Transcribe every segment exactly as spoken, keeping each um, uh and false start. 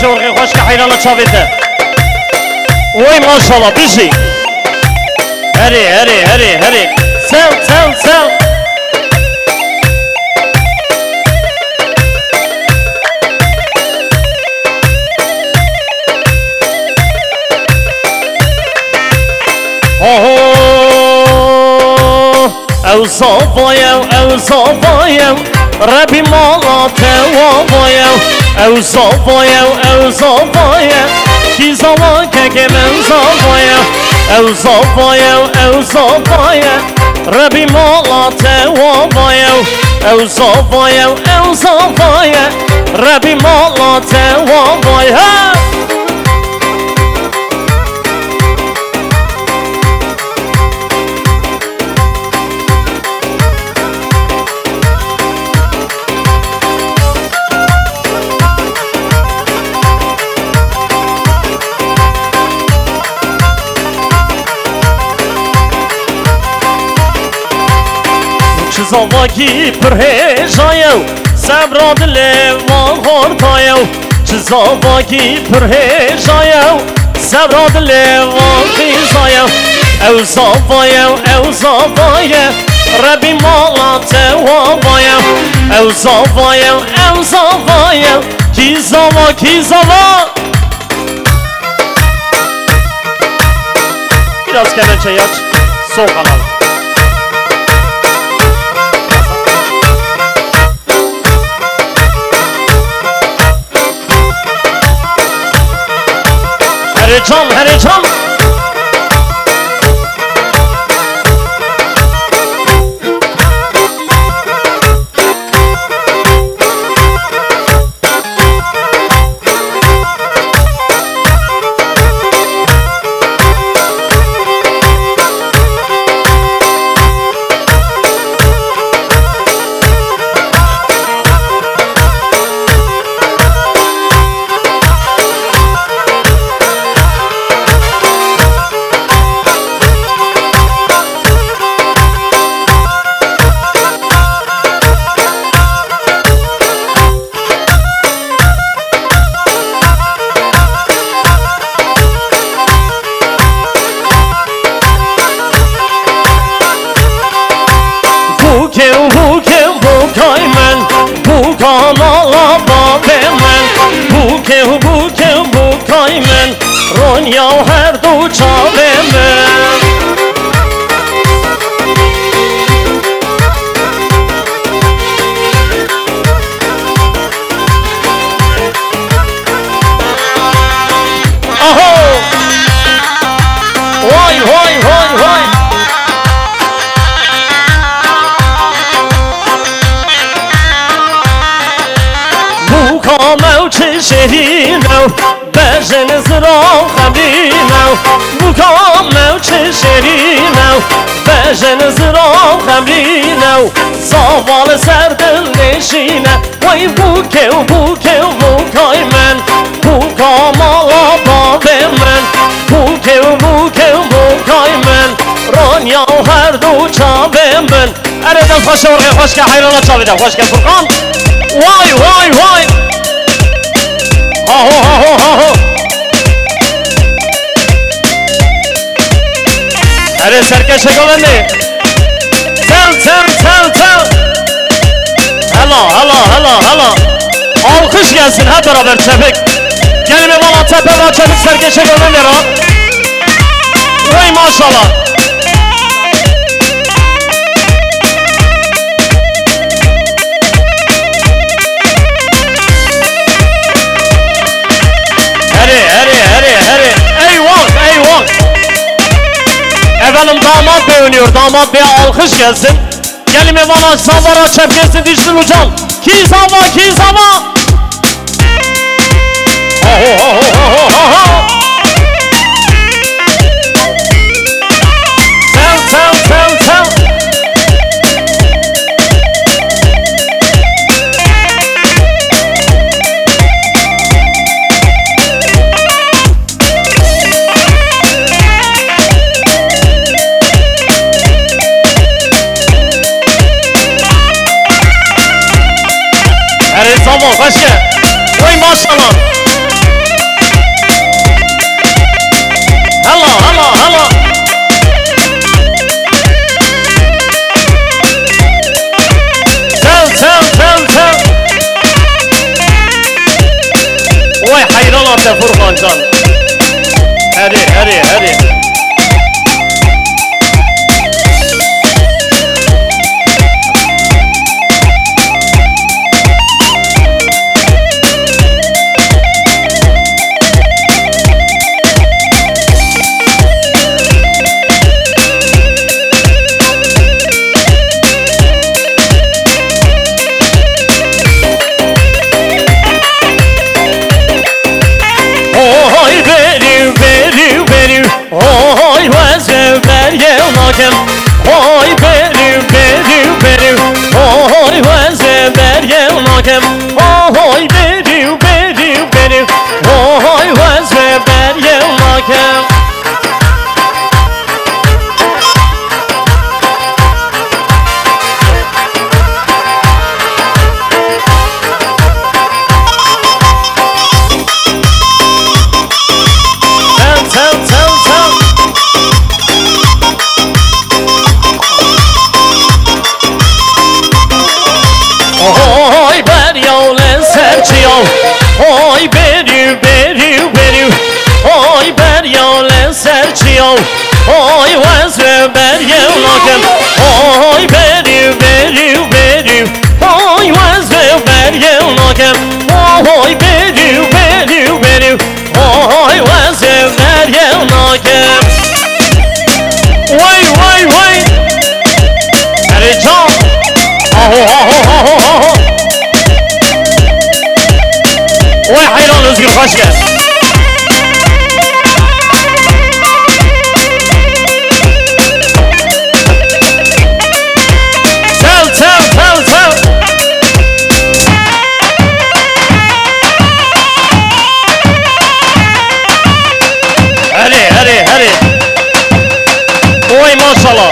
zorgen, was ga aan het zitten. Oei, mashallah, busy. Herrie, herrie, herrie, herrie. Zel, zel, zel. او صبايا او صبايا ربي مالاته وابايا او صبايا او صبايا كي زواكك من صبايا او صبايا او صبايا ربي مالاته وابايا او صبايا او صبايا ربي مالاته وابايا Zavaki prhejayo, sabrad levan hortayo. Zavaki prhejayo, sabrad levan fizayo. Ev zavayo, ev zavayo, Rabbi malate wabayo. Ev zavayo, ev zavayo, ki zava, ki zava. Biraz kemençeyi aç, sol kanal. Heyecan, heyecan. Yo her du çaleme Aho Vay vay vay vay Bu kamel çeşerino Bezen zrao khabinao, mukamao cheshirinao. Bezen zrao khabinao, zaval serdel neshina. Way buke buke bukay men, mukamao babe men. Buke buke bukay men, ranya her du chabe men. Aradal fashorge fashka hayrala chavida fashka furqan. Why why why? Aho aho aho. Hadi serkeşe govende. Tel tel tel tel. Hala hala hala hala. Alkış gelsin hep beraber çepik. Gelin evala tepeva çepik serkeşe govende ra. Vay maşallah. Efendim damat bey oynuyor, damat bey alkış gelsin. Gelime bana zavara çepkesin dişsin hocam. Ki zava, ki zava. Sev, sev, sev, sev. Her zaman kaç ya? Oy maşallah. Hadi Furkan Can. Hadi hadi hadi. Oy beru beru beru, oy vaze berye nakem. Oy beru beru beru, oy vaze berye nakem. Oy beru beru beru, oy beryolen serçiyo, oy vazre beryev lakem. Oy beru beru beru, oy vazre beryev lakem. Oy beru beru beru, oy vazre beryev lakem. Vay vay vay, Ercan, aho aho aho aho. Vay hayran Özgür, hoş geldin. Tel tel tel tel. Hadi hadi hadi. Vay maşallah.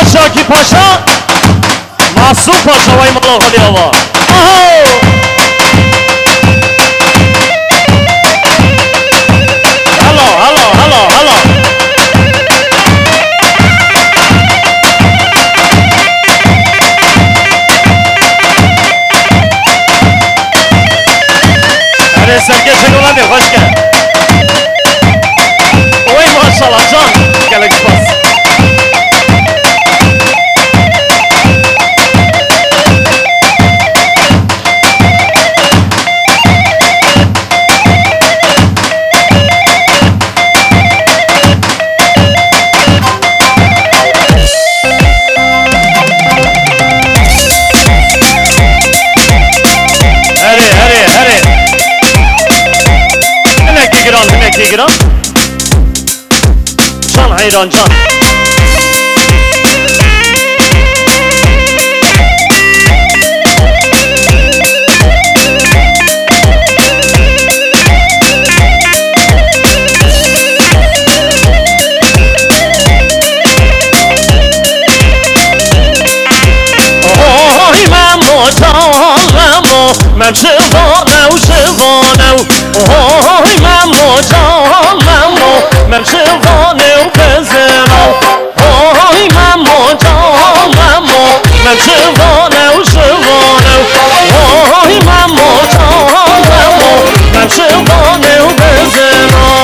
Paşa ki paşa, Masum Paşa vay malo hadi hava. Hello, hello, hello, hello. Hadi sen geçin ulan bir hoş gel. Oy maşallah can, gel pas. Giran Can hayran can. Oy mamo can mamo, mem şıvanev şıvanev. Oy mamo can mem şıvanev bezerav. Oy mamo can mamo, mem şıvanev şıvanev. Oy mamo can mamo, mem şıvanev bezerav.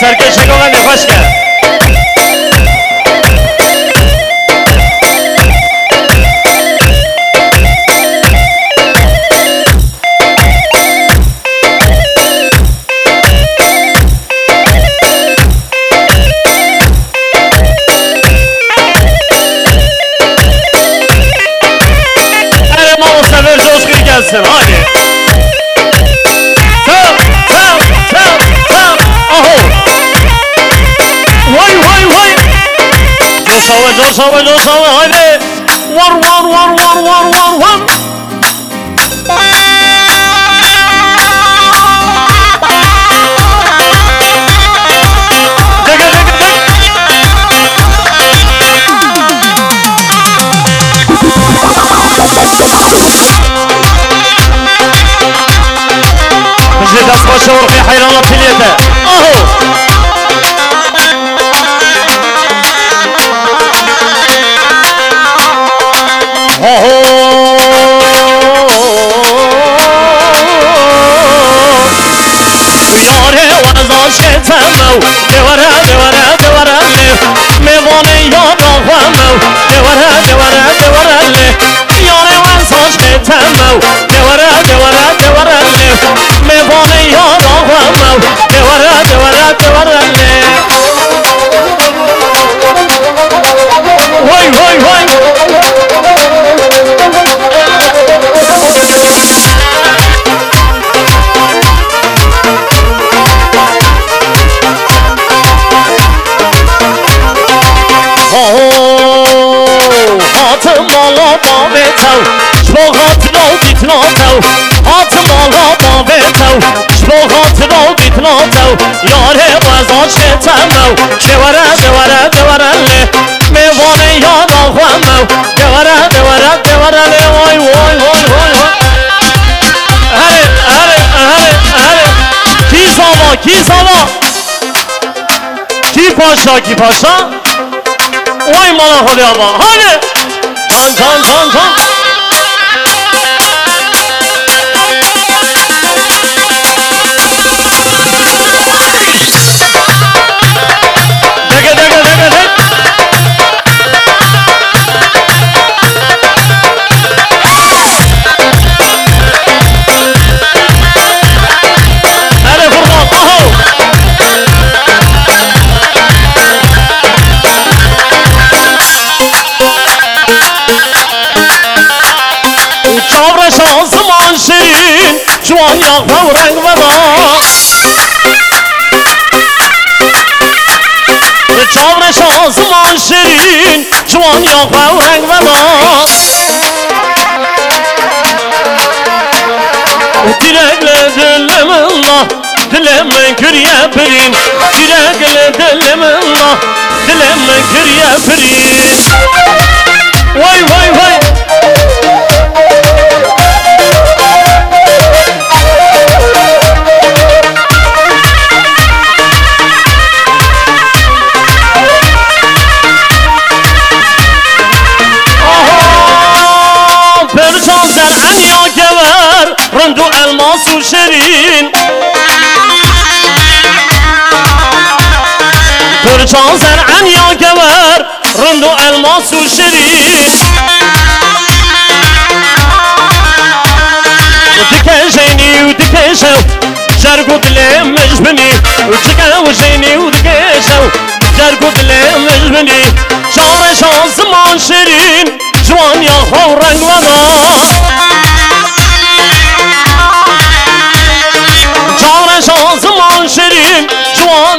Serkeşekoğlu'na hoş geldin. Sen hadi. Tam, tam, tam, tam. Aho. Vay vay vay. Doşava, doşava, doşava. Hadi. Var, var, var, var, var, var, var. دست باشه ورقی حیران پیلیته آهو آهو یاره وزاشه تمو دوره دوره دوره میوانه یاد آخوامو دوره دوره دوره یاره وزاشه تمو دوره دوره دوره Mevane yar ağlamam Devara devara devara Vay vay vay Hatım ala babetav Şlohat nol bitnatav Hatım ala Şlohatno bitnatav Yare vazaşe temav Devara devara devara le Mevane yad alhamav Devara devara devara le Oy oy oy oy Hele hele hele hele Ki zava ki zava Ki paşa ki paşa Oy malaholi ama Hadi Can can can can Şuan yağma renk veda Çavre şazman şirin Şuan yağma renk veda Direkle dilim Allah Dilemin kürye pirin Direkle dilim Allah Dilemin kürye pirin Vay vay vay Elmas-u şirin Pırçan zer'en ya gever Rındu elmas-u şirin Dikeşeni u dikeşev Jergu dile mecbini Çikev jeni u dikeşev Jergu dile mecbini Çare şanzıman şirin Jvan ya havren vada Şanzıman şirin Cuan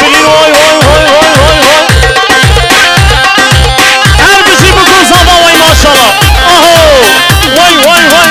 birin Oy oy oy oy oy oy Her bizi bu kuzama vay maşallah Aho Vay vay vay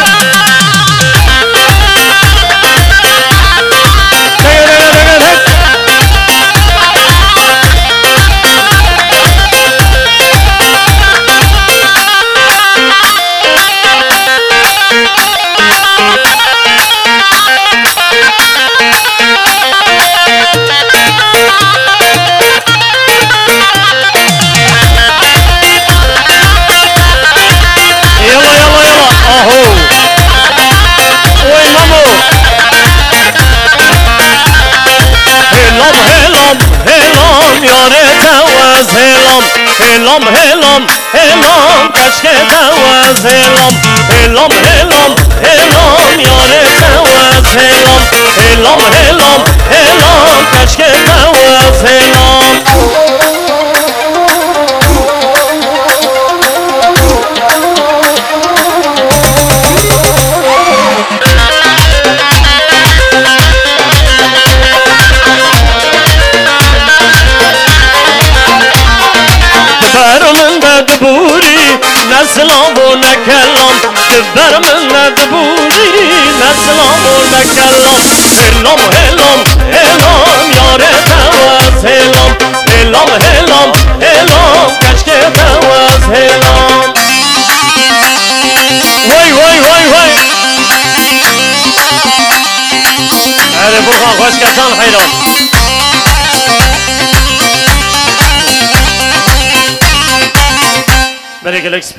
Helam helam helam kaşke tevez helam helam helam helam yare tevez helam helam helam helam kaşke tevez helam Naslan bu ne kelam, devremin nedburi. Naslan bu ne kelam, helam helam helam yare tevaz helam, helam helam helam kaşke tevaz helam. Vay vay vay vay. Hadi buğa hoş kaçan hayran. Medical expo